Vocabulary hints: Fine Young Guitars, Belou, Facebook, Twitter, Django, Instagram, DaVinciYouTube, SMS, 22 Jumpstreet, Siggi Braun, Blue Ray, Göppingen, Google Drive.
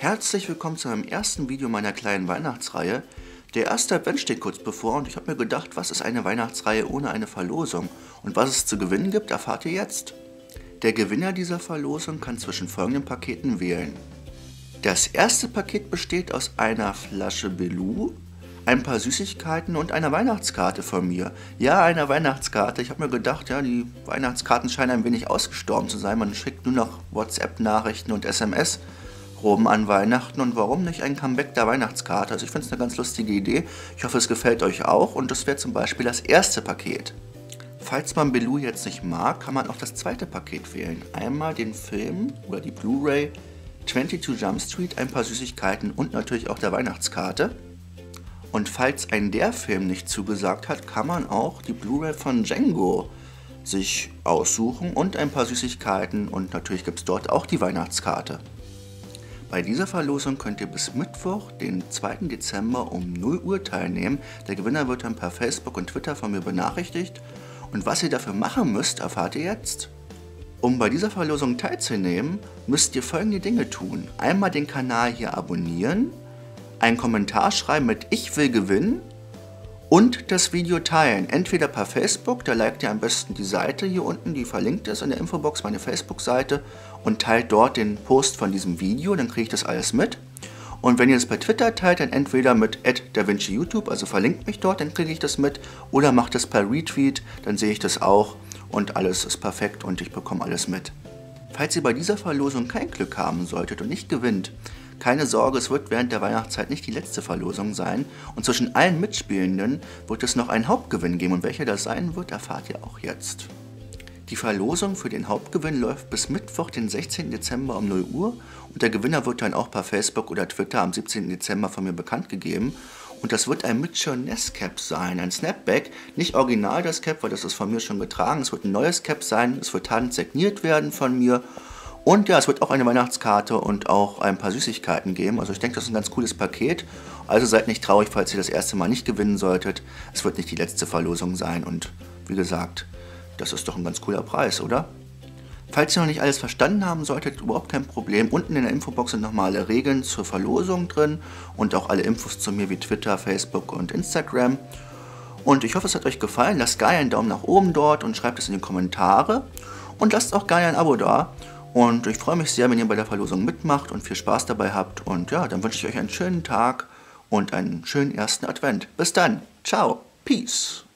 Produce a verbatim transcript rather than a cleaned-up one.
Herzlich willkommen zu meinem ersten Video meiner kleinen Weihnachtsreihe. Der erste Advent steht kurz bevor und ich habe mir gedacht, was ist eine Weihnachtsreihe ohne eine Verlosung? Und was es zu gewinnen gibt, erfahrt ihr jetzt. Der Gewinner dieser Verlosung kann zwischen folgenden Paketen wählen. Das erste Paket besteht aus einer Flasche Belou, ein paar Süßigkeiten und einer Weihnachtskarte von mir. Ja, einer Weihnachtskarte. Ich habe mir gedacht, ja, die Weihnachtskarten scheinen ein wenig ausgestorben zu sein. Man schickt nur noch WhatsApp-Nachrichten und S M S rum an Weihnachten und warum nicht ein Comeback der Weihnachtskarte? Also ich finde es eine ganz lustige Idee. Ich hoffe, es gefällt euch auch und das wäre zum Beispiel das erste Paket. Falls man Belou jetzt nicht mag, kann man auch das zweite Paket wählen. Einmal den Film oder die Blu-Ray, zweiundzwanzig Jump Street, ein paar Süßigkeiten und natürlich auch der Weihnachtskarte. Und falls ein der Film nicht zugesagt hat, kann man auch die Blu-Ray von Django sich aussuchen und ein paar Süßigkeiten und natürlich gibt es dort auch die Weihnachtskarte. Bei dieser Verlosung könnt ihr bis Mittwoch, den zweiten Dezember um null Uhr teilnehmen. Der Gewinner wird dann per Facebook und Twitter von mir benachrichtigt. Und was ihr dafür machen müsst, erfahrt ihr jetzt. Um bei dieser Verlosung teilzunehmen, müsst ihr folgende Dinge tun. Einmal den Kanal hier abonnieren, einen Kommentar schreiben mit Ich will gewinnen und das Video teilen. Entweder per Facebook, da liked ihr am besten die Seite hier unten, die verlinkt ist in der Infobox, meine Facebook-Seite, und teilt dort den Post von diesem Video, dann kriege ich das alles mit. Und wenn ihr das bei Twitter teilt, dann entweder mit at DaVinciYouTube, also verlinkt mich dort, dann kriege ich das mit, oder macht das per Retweet, dann sehe ich das auch und alles ist perfekt und ich bekomme alles mit. Falls ihr bei dieser Verlosung kein Glück haben solltet und nicht gewinnt, keine Sorge, es wird während der Weihnachtszeit nicht die letzte Verlosung sein und zwischen allen Mitspielenden wird es noch einen Hauptgewinn geben und welcher das sein wird, erfahrt ihr auch jetzt. Die Verlosung für den Hauptgewinn läuft bis Mittwoch, den sechzehnten Dezember um null Uhr und der Gewinner wird dann auch per Facebook oder Twitter am siebzehnten Dezember von mir bekannt gegeben. Und das wird ein Mid-Shirt-Nest-Cap sein, ein Snapback, nicht original das Cap, weil das ist von mir schon getragen, es wird ein neues Cap sein, es wird handsigniert werden von mir und ja, es wird auch eine Weihnachtskarte und auch ein paar Süßigkeiten geben, also ich denke, das ist ein ganz cooles Paket, also seid nicht traurig, falls ihr das erste Mal nicht gewinnen solltet, es wird nicht die letzte Verlosung sein und wie gesagt, das ist doch ein ganz cooler Preis, oder? Falls ihr noch nicht alles verstanden haben solltet, überhaupt kein Problem. Unten in der Infobox sind nochmal alle Regeln zur Verlosung drin und auch alle Infos zu mir wie Twitter, Facebook und Instagram. Und ich hoffe, es hat euch gefallen. Lasst gerne einen Daumen nach oben dort und schreibt es in die Kommentare. Und lasst auch gerne ein Abo da. Und ich freue mich sehr, wenn ihr bei der Verlosung mitmacht und viel Spaß dabei habt. Und ja, dann wünsche ich euch einen schönen Tag und einen schönen ersten Advent. Bis dann. Ciao. Peace.